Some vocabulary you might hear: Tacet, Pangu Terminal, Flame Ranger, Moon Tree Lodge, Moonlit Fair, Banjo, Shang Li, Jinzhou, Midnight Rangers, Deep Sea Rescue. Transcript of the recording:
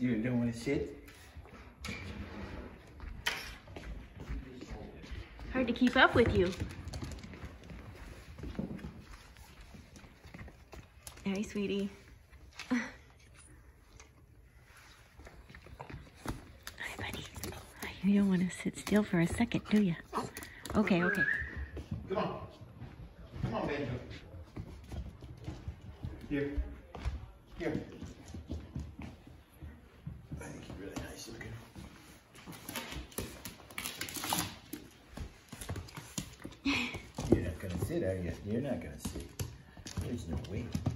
You're doing shit. Hard to keep up with you. Hi, sweetie. Hi, buddy. You don't want to sit still for a second, do you? Okay, okay. Come on. Come on, Banjo. Here. Here. I think he's really nice looking. You're not going to sit, are you? You're not going to sit. There's no way.